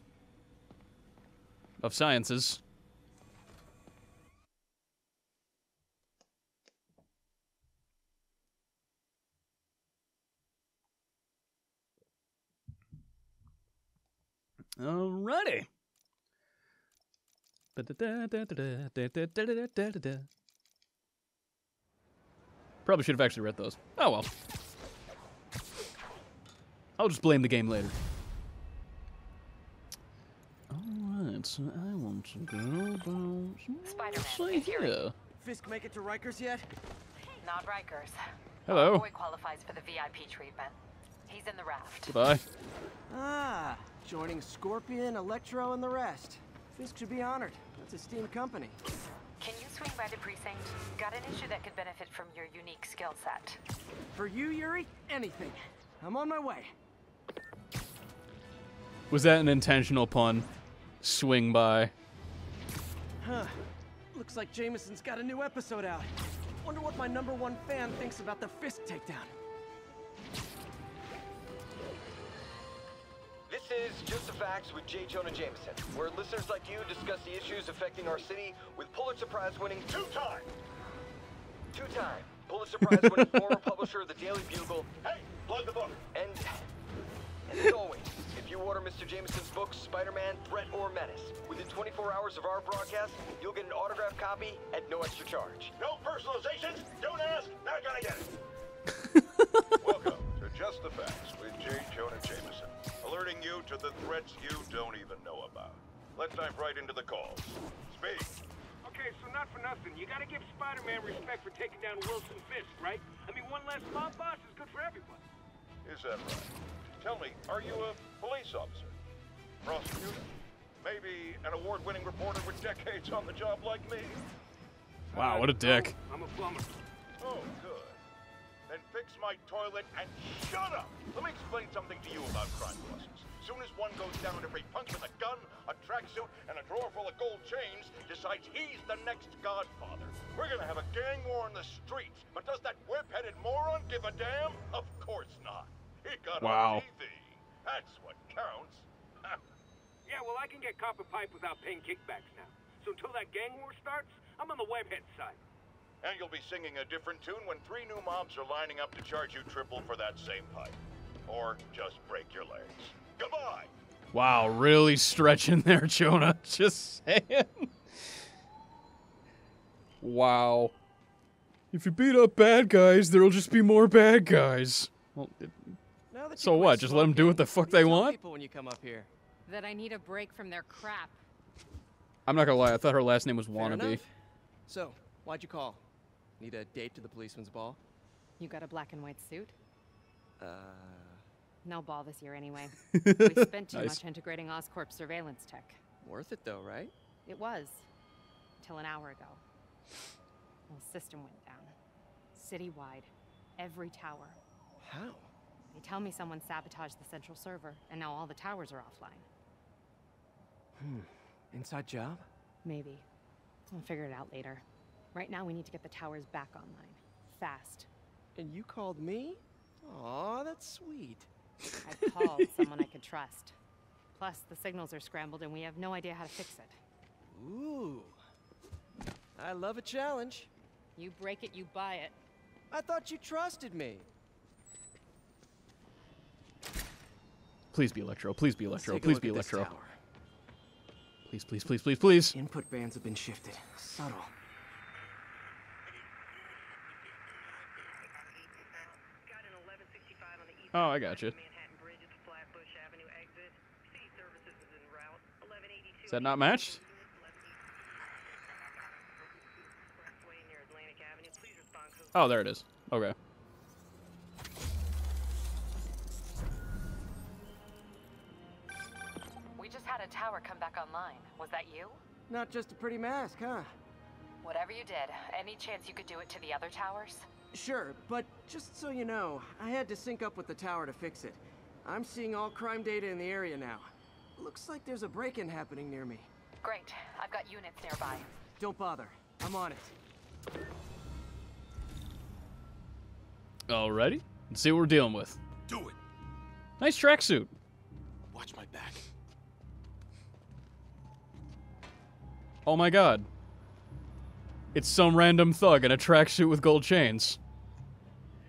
of Sciences. Alrighty. Probably should have actually read those. Oh well. I'll just blame the game later. Alright, so I want to go about... Spider-Man, Yuri. Fisk make it to Rikers yet? Not Rikers. Hello. Our boy qualifies for the V I P treatment. He's in the Raft. Goodbye. Ah, joining Scorpion, Electro, and the rest. Fisk should be honored. That's a steam company. Can you swing by the precinct? Got an issue that could benefit from your unique skill set. For you, Yuri, anything. I'm on my way. Was that an intentional pun? Swing by. Huh. Looks like Jameson's got a new episode out. Wonder what my number one fan thinks about the Fisk takedown. is Just the Facts with J. Jonah Jameson, where listeners like you discuss the issues affecting our city with Pulitzer Prize-winning two-time, two-time Pulitzer Prize-winning former publisher of the Daily Bugle. Hey, plug the book. And, and as always, if you order Mister Jameson's book, Spider-Man, Threat or Menace, within twenty-four hours of our broadcast, you'll get an autographed copy at no extra charge. No personalizations. Don't ask. Not gonna get it. Welcome to Just the Facts with J. Jonah Jameson, alerting you to the threats you don't even know about. Let's dive right into the calls. Speak. Okay, so not for nothing, you gotta give Spider-Man respect for taking down Wilson Fisk, right? I mean, one less mob boss is good for everyone. Is that right? Tell me, are you a police officer? Prosecutor? Maybe an award-winning reporter with decades on the job like me? Wow, uh, what a dick. No, I'm a plumber. Oh, good. Then fix my toilet and shut up! Let me explain something to you about crime bosses. Soon as one goes down, every punk with a gun, a tracksuit, and a drawer full of gold chains decides he's the next godfather. We're gonna have a gang war in the streets, but does that whip-headed moron give a damn? Of course not. He got wow. on T V. That's what counts. Yeah, well, I can get copper pipe without paying kickbacks now. So until that gang war starts, I'm on the webhead side. And you'll be singing a different tune when three new mobs are lining up to charge you triple for that same pipe. Or just break your legs. Goodbye! Wow, really stretching there, Jonah. Just saying. Wow. If you beat up bad guys, there'll just be more bad guys. Well, it, so what? Just let them do what the fuck they want? People when you come up here. That I need a break from their crap. I'm not gonna lie, I thought her last name was Wannabe. So, why'd you call? Need a date to the policeman's ball? You got a black and white suit? Uh... No ball this year anyway. We spent too nice. much integrating Oscorp surveillance tech. Worth it though, right? It was. Till an hour ago. The whole system went down. Citywide. Every tower. How? They tell me someone sabotaged the central server, and now all the towers are offline. Hmm. Inside job? Maybe. We'll figure it out later. Right now, we need to get the towers back online. Fast. And you called me? Aw, that's sweet. I called someone I could trust. Plus, the signals are scrambled and we have no idea how to fix it. Ooh. I love a challenge. You break it, you buy it. I thought you trusted me. Please be Electro. Please be Electro. Please be Electro. Please, please, please, please, please. Input bands have been shifted. Subtle. Oh, I got you. Is that not matched? Oh, there it is. Okay. We just had a tower come back online. Was that you? Not just a pretty mask, huh? Whatever you did, any chance you could do it to the other towers? Sure, but just so you know, I had to sync up with the tower to fix it. I'm seeing all crime data in the area now. Looks like there's a break-in happening near me. Great. I've got units nearby. Don't bother. I'm on it. Alrighty. Let's see what we're dealing with. Do it. Nice tracksuit. Watch my back. Oh my god. It's some random thug in a tracksuit with gold chains.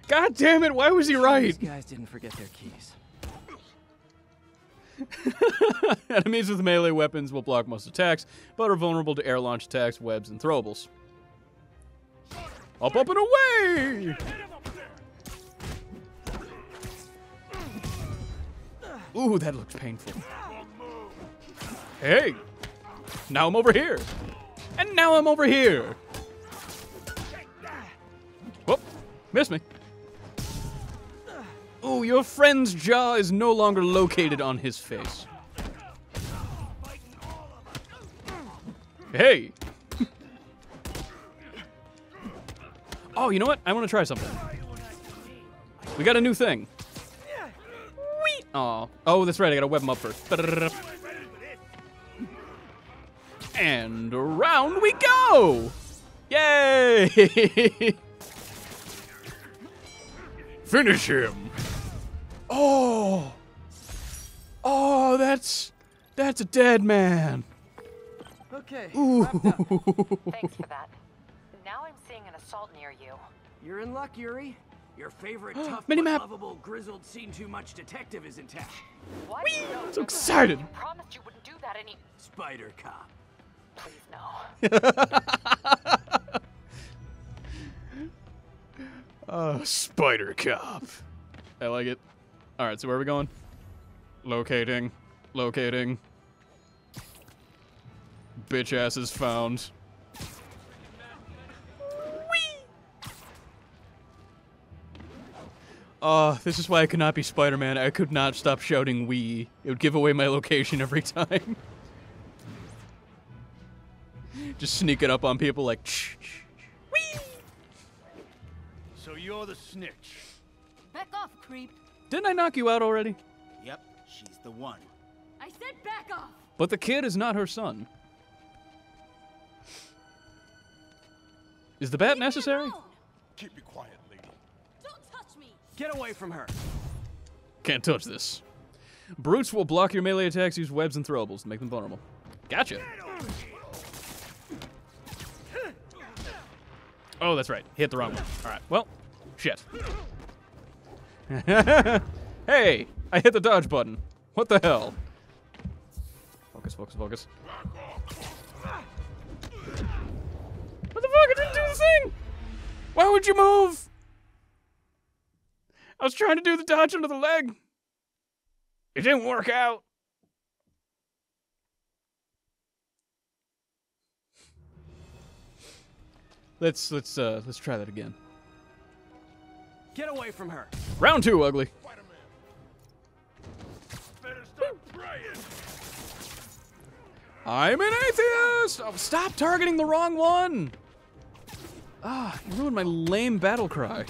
God damn it! Why was he right? These guys didn't forget their keys. Enemies with melee weapons will block most attacks, but are vulnerable to air launch attacks, webs, and throwables. Up, up, and away! Ooh, that looks painful. Hey! Now I'm over here! And now I'm over here! Whoop! Missed me. Ooh, your friend's jaw is no longer located on his face. Hey! Oh, you know what? I want to try something. We got a new thing. Whee! Aw. Oh, that's right. I got to web him up first. And around we go! Yay! Finish him! Oh! Oh, that That's that's a dead man. Okay. Ooh. Thanks for that. Now I'm seeing an assault near you. You're in luck, Yuri. Your favorite tough, but lovable, grizzled, seen too much detective is in town. What? I'm so excited. You promised you wouldn't do that any. Spider cop. Please no. Oh, spider cop. I like it. All right, so where are we going? Locating, locating. Bitch ass is found. Uh, this is why I could not be Spider-Man. I could not stop shouting "Wee." It would give away my location every time. Just sneak it up on people like "Shh, shh, wee." So you're the snitch. Back off, creep. Didn't I knock you out already? Yep, she's the one. I said back off. But the kid is not her son. Is the bat necessary? Keep you quiet. Get away from her. Can't touch this. Brutes will block your melee attacks, use webs and throwables to make them vulnerable. Gotcha. Oh, that's right. Hit the wrong one. All right. Well, shit. Hey, I hit the dodge button. What the hell? Focus, focus, focus. What the fuck? I didn't do the thing. Why would you move? I was trying to do the dodge under the leg. It didn't work out. Let's let's uh let's try that again. Get away from her. Round two, ugly. Better stop crying. I'm an atheist. Oh, stop targeting the wrong one. Ah, you ruined my lame battle cry.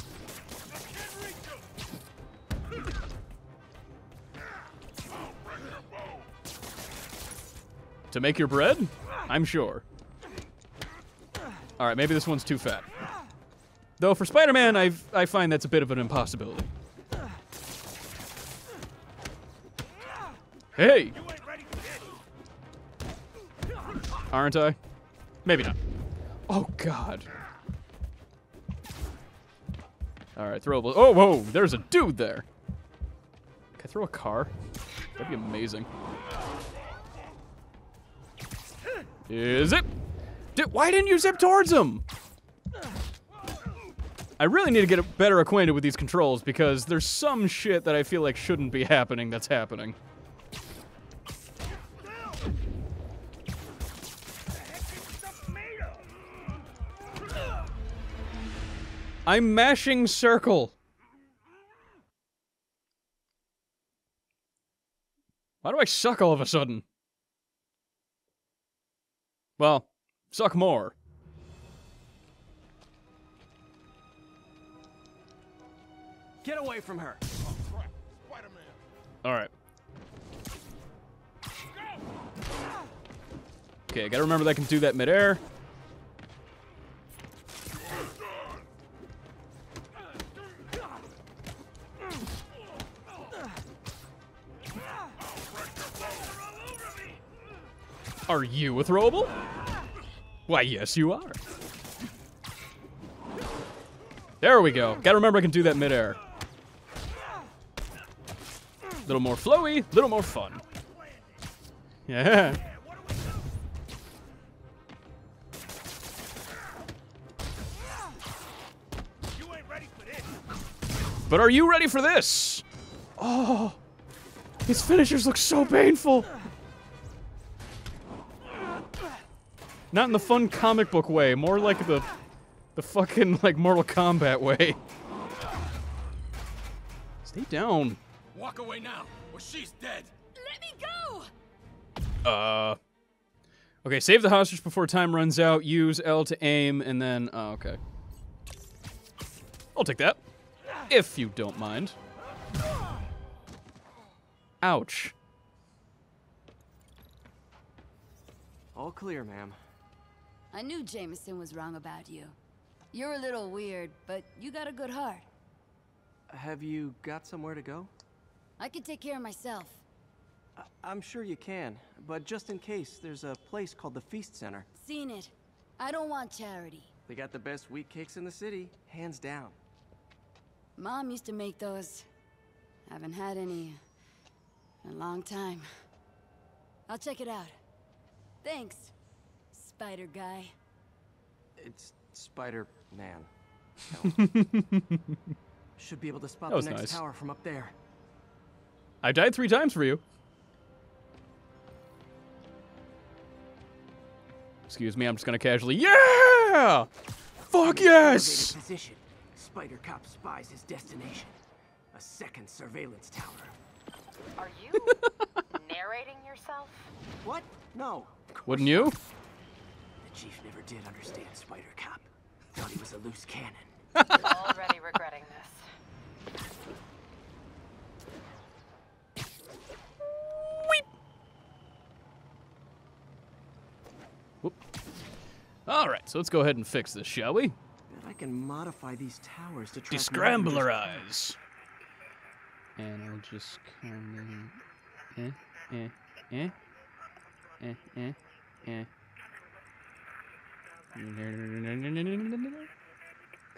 To make your bread? I'm sure. All right, maybe this one's too fat. Though for Spider-Man, I I find that's a bit of an impossibility. Hey! Aren't I? Maybe not. Oh, God. All right, throwables. Oh, whoa, there's a dude there. Can I throw a car? That'd be amazing. Zip! Did, why didn't you zip towards him? I really need to get better acquainted with these controls because there's some shit that I feel like shouldn't be happening that's happening. I'm mashing circle. Why do I suck all of a sudden? Well, suck more. Get away from her. Oh, crap. Spider-Man. All right. Okay, I gotta remember that I can do that midair. Are you a throwable? Why, yes, you are. There we go. Gotta remember I can do that midair. A little more flowy, a little more fun. Yeah. But are you ready for this? Oh, his finishers look so painful. Not in the fun comic book way, more like the the fucking like Mortal Kombat way. Stay down. Walk away now, or she's dead. Let me go. Uh Okay, save the hostage before time runs out, use L to aim, and then oh okay. I'll take that. If you don't mind. Ouch. All clear, ma'am. I knew Jameson was wrong about you. You're a little weird, but you got a good heart. Have you got somewhere to go? I can take care of myself. I I'm sure you can, but just in case, there's a place called the Feast Center. Seen it. I don't want charity. They got the best wheat cakes in the city, hands down. Mom used to make those. Haven't had any in a long time. I'll check it out. Thanks, Spider Guy. It's Spider-Man. Should be able to spot the next tower from up there. I died three times for you. Excuse me, I'm just gonna casually. Yeah! Fuck yes! Position. Spider Cop spies his destination. A second surveillance tower. Are you narrating yourself? What? No. Wouldn't you? The chief never did understand Spider Cop. Thought he was a loose cannon. Already regretting this. Whoop. All right, so let's go ahead and fix this, shall we? I can modify these towers to descramblerize. And I'll just come in. Eh, eh, eh, eh, eh, eh.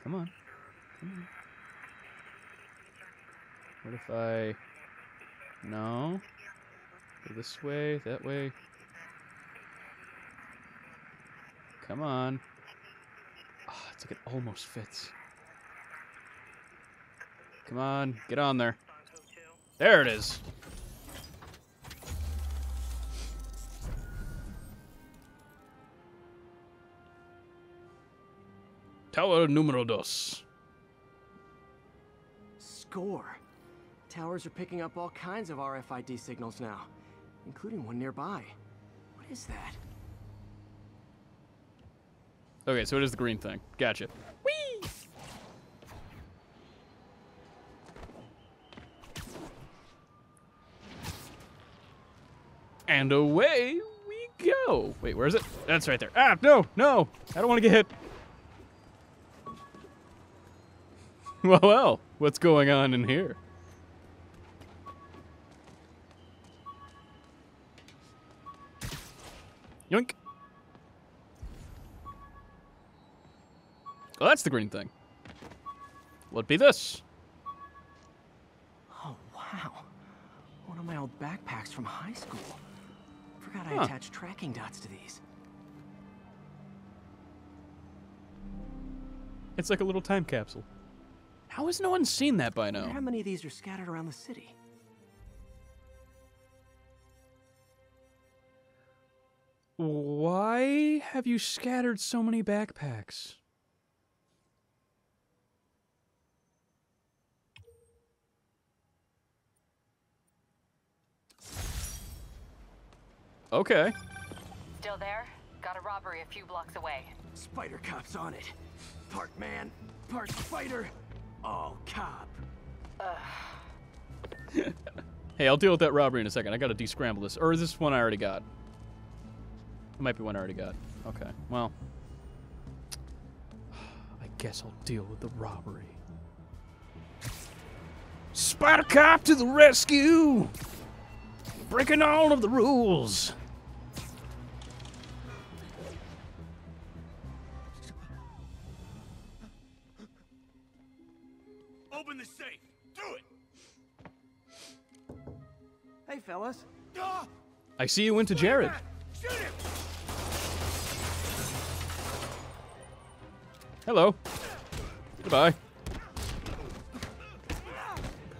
Come on, come on. What if I? No. Go this way, that way. Come on. Oh, it's like it almost fits. Come on, get on there. There it is. Tower numero dos. Score. Towers are picking up all kinds of R F I D signals now, including one nearby. What is that? Okay, so it is the green thing. Gotcha. Whee! And away we go. Wait, where is it? That's right there. Ah, no, no. I don't want to get hit. Well, well, what's going on in here? Yoink. Well, that's the green thing. Would be this. Oh, wow. One of my old backpacks from high school. Forgot huh. I attached tracking dots to these. It's like a little time capsule. How has no one seen that by now? How many of these are scattered around the city? Why have you scattered so many backpacks? Okay. Still there? Got a robbery a few blocks away. Spider Cop's on it. Part man, part spider, all cop. Hey, I'll deal with that robbery in a second. I gotta descramble this. Or is this one I already got? It might be one I already got. Okay, well. I guess I'll deal with the robbery. Spider Cop to the rescue! Breaking all of the rules! Open the safe. Do it. Hey, fellas. I see you went to Jared. Shoot him. Hello. Goodbye.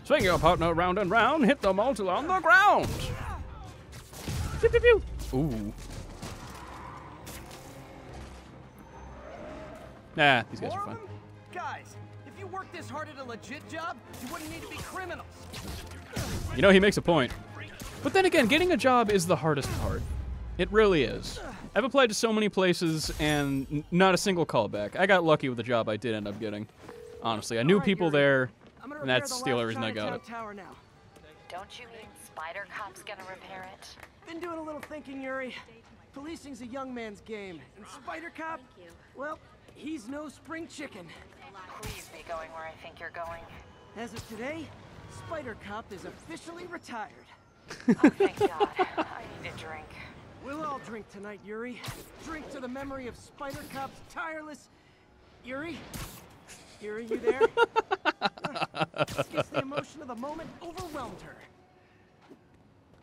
Swing your partner round and round. Hit them all till on the ground. Ooh. Nah, these guys are fun. Guys. If you worked this hard at a legit job, you wouldn't need to be criminals. You know, he makes a point. But then again, getting a job is the hardest part. It really is. I've applied to so many places and not a single callback. I got lucky with the job I did end up getting. Honestly, I knew people there, and that's the only reason I got it. Don't you mean Spider Cop's gonna repair it? Been doing a little thinking, Yuri. Policing's a young man's game, and Spider Cop, well, he's no spring chicken. Please be going where I think you're going. As of today, Spider Cop is officially retired. Oh, thank God. I need a drink. We'll all drink tonight, Yuri. Drink to the memory of Spider Cop's tireless... Yuri? Yuri, you there? It's the emotion of the moment overwhelmed her.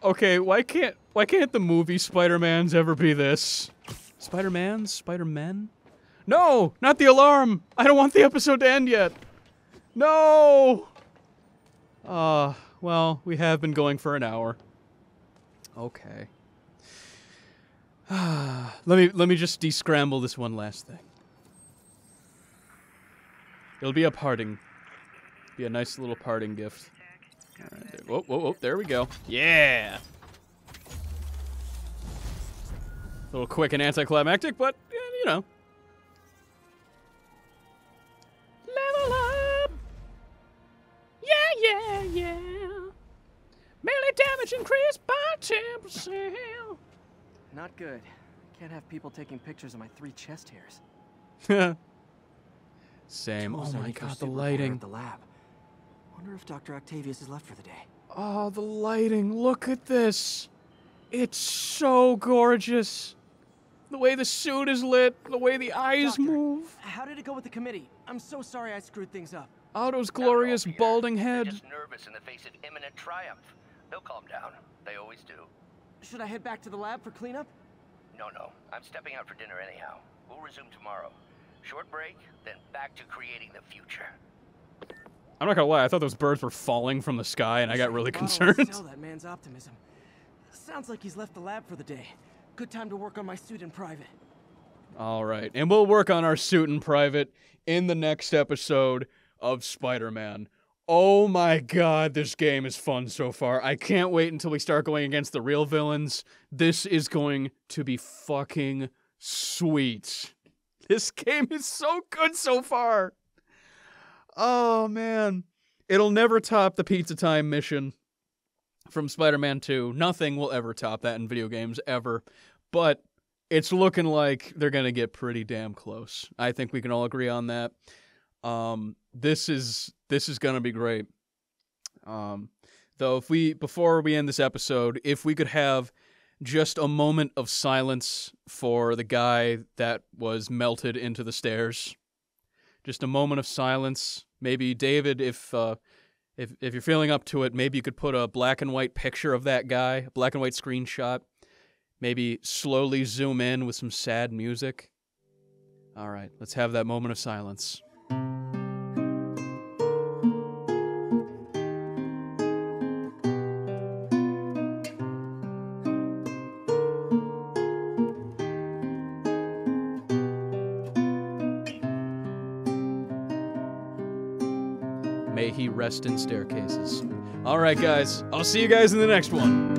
Okay, why can't why can't the movie Spider-Man's ever be this? Spider-Man's? Spider-Men? No! Not the alarm! I don't want the episode to end yet! No! Uh, well, we have been going for an hour. Okay. let me let me just descramble this one last thing. It'll be a parting. Be a nice little parting gift. All right, there, whoa, whoa, whoa, there we go. Yeah! A little quick and anticlimactic, but, yeah, you know. Level up! Yeah, yeah, yeah! Melee damage increased by ten percent! Not good. Can't have people taking pictures of my three chest hairs. Same. Oh my god, the lighting. The lab. Wonder if Doctor Octavius is left for the day. Oh, the lighting. Look at this. It's so gorgeous. The way the suit is lit, the way the eyes Doctor, move. How did it go with the committee? I'm so sorry I screwed things up. Otto's glorious all, balding head. They're just nervous in the face of imminent triumph. They'll calm down. They always do. Should I head back to the lab for cleanup? No, no. I'm stepping out for dinner anyhow. We'll resume tomorrow. Short break, then back to creating the future. I'm not gonna lie, I thought those birds were falling from the sky, and I got really concerned. I can tell that man's optimism. Sounds like he's left the lab for the day. Good time to work on my suit in private. All right, and we'll work on our suit in private in the next episode of Spider-Man. Oh my god, this game is fun so far. I can't wait until we start going against the real villains. This is going to be fucking sweet. This game is so good so far. Oh, man. It'll never top the Pizza Time mission from Spider-Man two. Nothing will ever top that in video games, ever. But it's looking like they're going to get pretty damn close. I think we can all agree on that. Um, this is this is going to be great. Um, though, if we before we end this episode, if we could have just a moment of silence for the guy that was melted into the stairs. Just a moment of silence. Maybe David, if uh, if if you're feeling up to it, maybe you could put a black and white picture of that guy, a black and white screenshot. Maybe slowly zoom in with some sad music. All right, let's have that moment of silence. Rest in staircases. All right, guys. I'll see you guys in the next one.